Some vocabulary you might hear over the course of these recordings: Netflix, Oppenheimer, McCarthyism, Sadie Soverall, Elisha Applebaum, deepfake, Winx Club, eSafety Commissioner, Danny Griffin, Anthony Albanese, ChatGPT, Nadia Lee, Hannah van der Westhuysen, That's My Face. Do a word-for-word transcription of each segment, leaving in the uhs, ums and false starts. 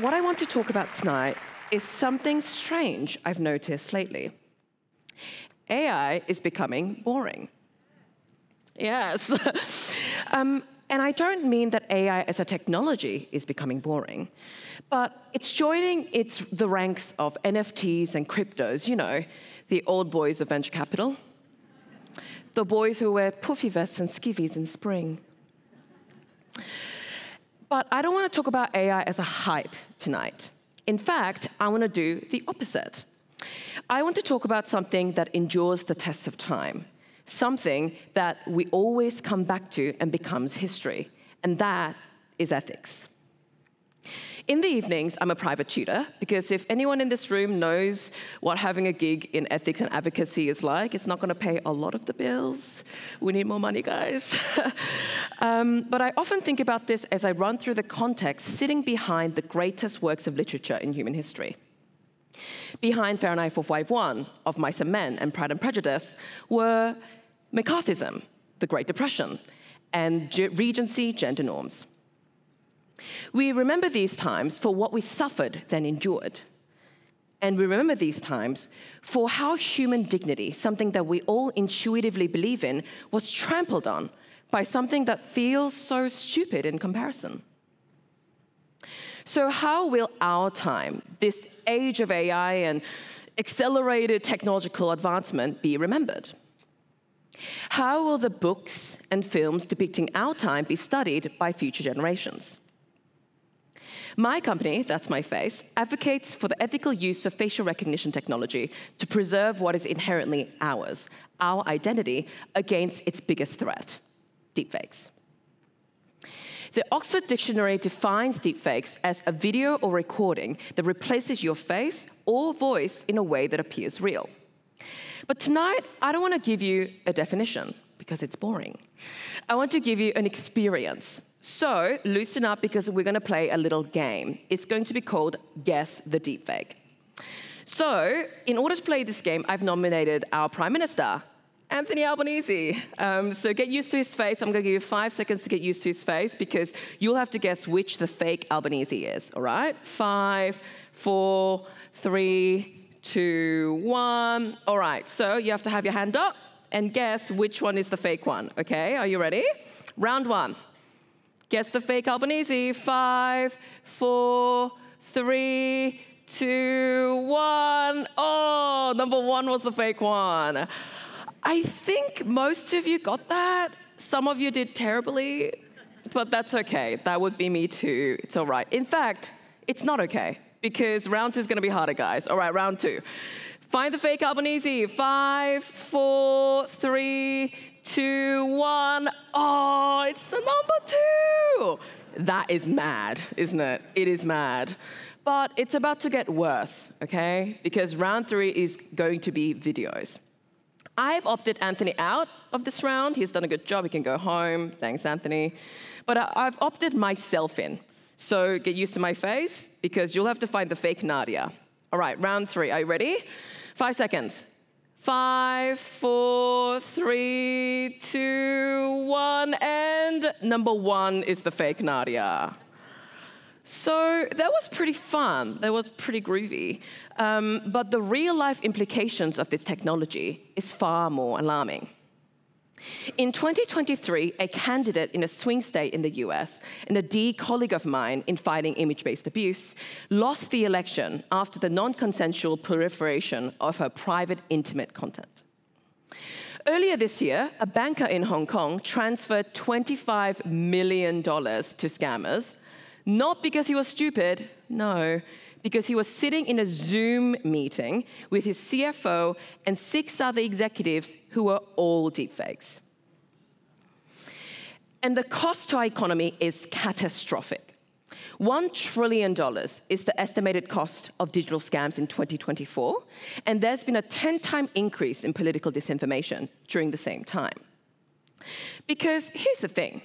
what I want to talk about tonight is something strange I've noticed lately. A I is becoming boring. Yes. um, and I don't mean that A I as a technology is becoming boring, but it's joining its, the ranks of N F Ts and cryptos, you know, the old boys of venture capital, the boys who wear puffy vests and skivvies in spring. But I don't want to talk about A I as a hype tonight. In fact, I want to do the opposite. I want to talk about something that endures the test of time, something that we always come back to and becomes history, and that is ethics. In the evenings, I'm a private tutor, because if anyone in this room knows what having a gig in ethics and advocacy is like, it's not going to pay a lot of the bills. We need more money, guys. um, but I often think about this as I run through the context sitting behind the greatest works of literature in human history. Behind Fahrenheit four fifty-one, Of Mice and Men, and Pride and Prejudice were McCarthyism, the Great Depression, and Regency gender norms. We remember these times for what we suffered then endured. And we remember these times for how human dignity, something that we all intuitively believe in, was trampled on by something that feels so stupid in comparison. So how will our time, this age of A I and accelerated technological advancement, be remembered? How will the books and films depicting our time be studied by future generations? My company, That's My Face, advocates for the ethical use of facial recognition technology to preserve what is inherently ours, our identity, against its biggest threat, deepfakes. The Oxford Dictionary defines deepfakes as a video or recording that replaces your face or voice in a way that appears real. But tonight, I don't want to give you a definition, because it's boring. I want to give you an experience. So loosen up, because we're going to play a little game. It's going to be called Guess the Deepfake. So in order to play this game, I've nominated our Prime Minister, Anthony Albanese. Um, so get used to his face. I'm going to give you five seconds to get used to his face, because you'll have to guess which the fake Albanese is, all right? Five, four, three, two, one. All right, so you have to have your hand up and guess which one is the fake one, okay? Are you ready? Round one. Guess the fake Albanese. Five, four, three, two, one. Oh, number one was the fake one. I think most of you got that. Some of you did terribly, but that's okay. That would be me too. It's all right. In fact, it's not okay, because round two is going to be harder, guys. All right, round two. Find the fake Albanese. Five, four, three, two, one. Oh, it's the number two. That is mad, isn't it? It is mad. But it's about to get worse, okay? Because round three is going to be videos. I've opted Anthony out of this round. He's done a good job. He can go home. Thanks, Anthony. But I've opted myself in. So get used to my face, because you'll have to find the fake Nadia. All right, round three. Are you ready? Five seconds. Five, four, three, two, one, and number one is the fake Nadia. So that was pretty fun. That was pretty groovy. Um, but the real-life implications of this technology is far more alarming. In twenty twenty-three, a candidate in a swing state in the U S and a dear colleague of mine in fighting image-based abuse lost the election after the non-consensual proliferation of her private, intimate content. Earlier this year, a banker in Hong Kong transferred twenty-five million dollars to scammers, not because he was stupid, no, because he was sitting in a Zoom meeting with his C F O and six other executives who were all deepfakes. And the cost to our economy is catastrophic. One trillion dollars is the estimated cost of digital scams in twenty twenty-four, and there's been a ten-time increase in political disinformation during the same time. Because here's the thing.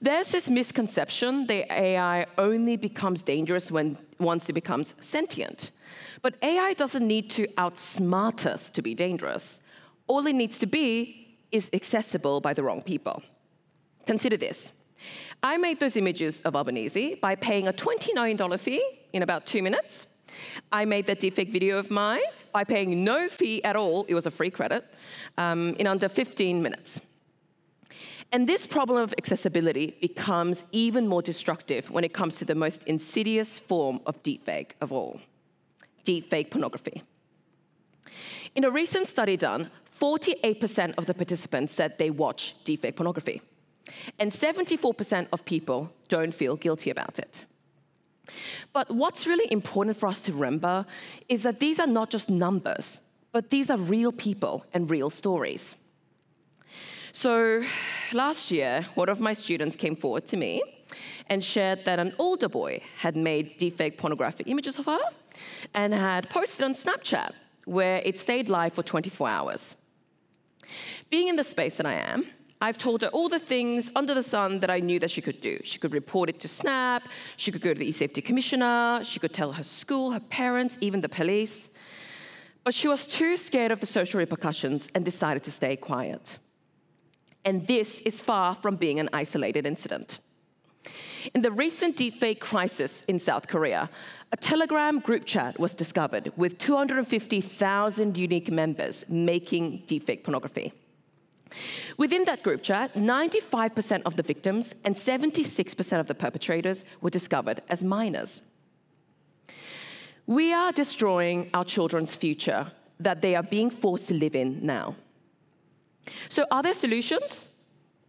There's this misconception that A I only becomes dangerous when, once it becomes sentient. But A I doesn't need to outsmart us to be dangerous. All it needs to be is accessible by the wrong people. Consider this. I made those images of Albanese by paying a twenty-nine dollar fee in about two minutes. I made that deepfake video of mine by paying no fee at all, it was a free credit, um, in under fifteen minutes. And this problem of accessibility becomes even more destructive when it comes to the most insidious form of deepfake of all, deepfake pornography. In a recent study done, forty-eight percent of the participants said they watch deepfake pornography, and seventy-four percent of people don't feel guilty about it. But what's really important for us to remember is that these are not just numbers, but these are real people and real stories. So last year, one of my students came forward to me and shared that an older boy had made deepfake pornographic images of her and had posted on Snapchat, where it stayed live for twenty-four hours. Being in the space that I am, I've told her all the things under the sun that I knew that she could do. She could report it to Snap, she could go to the eSafety Commissioner, she could tell her school, her parents, even the police. But she was too scared of the social repercussions and decided to stay quiet. And this is far from being an isolated incident. In the recent deepfake crisis in South Korea, a Telegram group chat was discovered with two hundred fifty thousand unique members making deepfake pornography. Within that group chat, ninety-five percent of the victims and seventy-six percent of the perpetrators were discovered as minors. We are destroying our children's future that they are being forced to live in now. So are there solutions?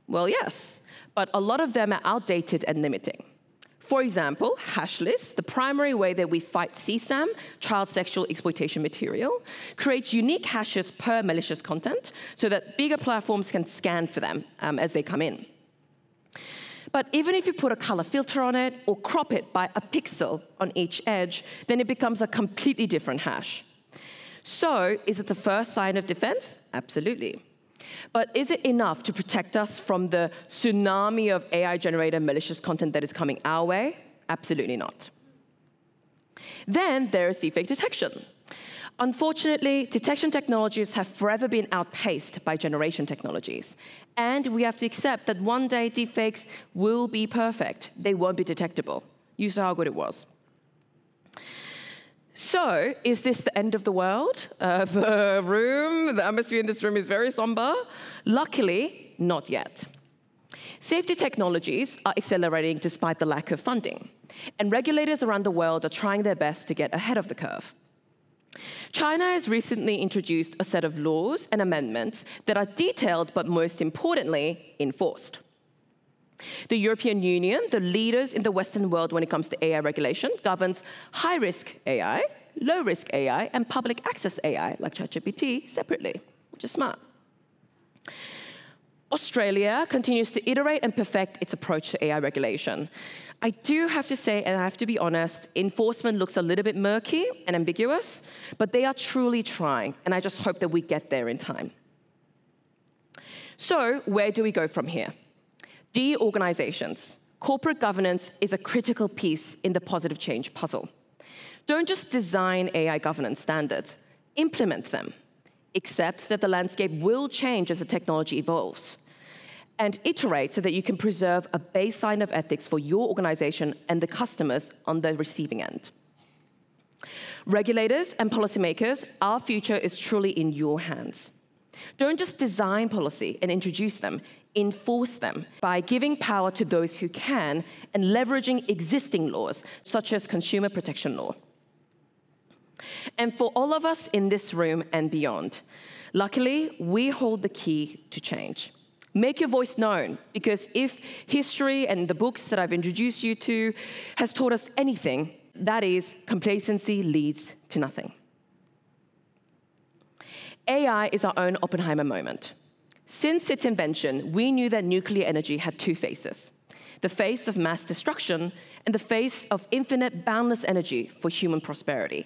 Well, yes, but a lot of them are outdated and limiting. For example, hash lists, the primary way that we fight C SAM, child sexual exploitation material, creates unique hashes per malicious content so that bigger platforms can scan for them um, as they come in. But even if you put a color filter on it or crop it by a pixel on each edge, then it becomes a completely different hash. So is it the first sign of defense? Absolutely. But is it enough to protect us from the tsunami of A I-generated malicious content that is coming our way? Absolutely not. Then there is deepfake detection. Unfortunately, detection technologies have forever been outpaced by generation technologies. And we have to accept that one day deepfakes will be perfect. They won't be detectable. You saw how good it was. So, is this the end of the world? Uh, the room, the atmosphere in this room is very somber. Luckily, not yet. Safety technologies are accelerating despite the lack of funding, and regulators around the world are trying their best to get ahead of the curve. China has recently introduced a set of laws and amendments that are detailed, but most importantly, enforced. The European Union, the leaders in the Western world when it comes to A I regulation, governs high-risk A I, low-risk A I, and public access A I, like ChatGPT, separately, which is smart. Australia continues to iterate and perfect its approach to A I regulation. I do have to say, and I have to be honest, enforcement looks a little bit murky and ambiguous, but they are truly trying, and I just hope that we get there in time. So where do we go from here? De-organizations, corporate governance is a critical piece in the positive change puzzle. Don't just design A I governance standards, implement them. Accept that the landscape will change as the technology evolves. And iterate so that you can preserve a baseline of ethics for your organization and the customers on the receiving end. Regulators and policymakers, our future is truly in your hands. Don't just design policy and introduce them, enforce them by giving power to those who can and leveraging existing laws, such as consumer protection law. And for all of us in this room and beyond, luckily, we hold the key to change. Make your voice known, because if history and the books that I've introduced you to has taught us anything, that is, complacency leads to nothing. A I is our own Oppenheimer moment. Since its invention, we knew that nuclear energy had two faces, the face of mass destruction and the face of infinite, boundless energy for human prosperity.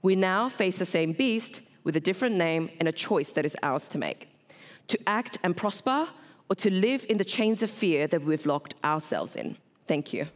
We now face the same beast with a different name and a choice that is ours to make, to act and prosper or to live in the chains of fear that we've locked ourselves in. Thank you.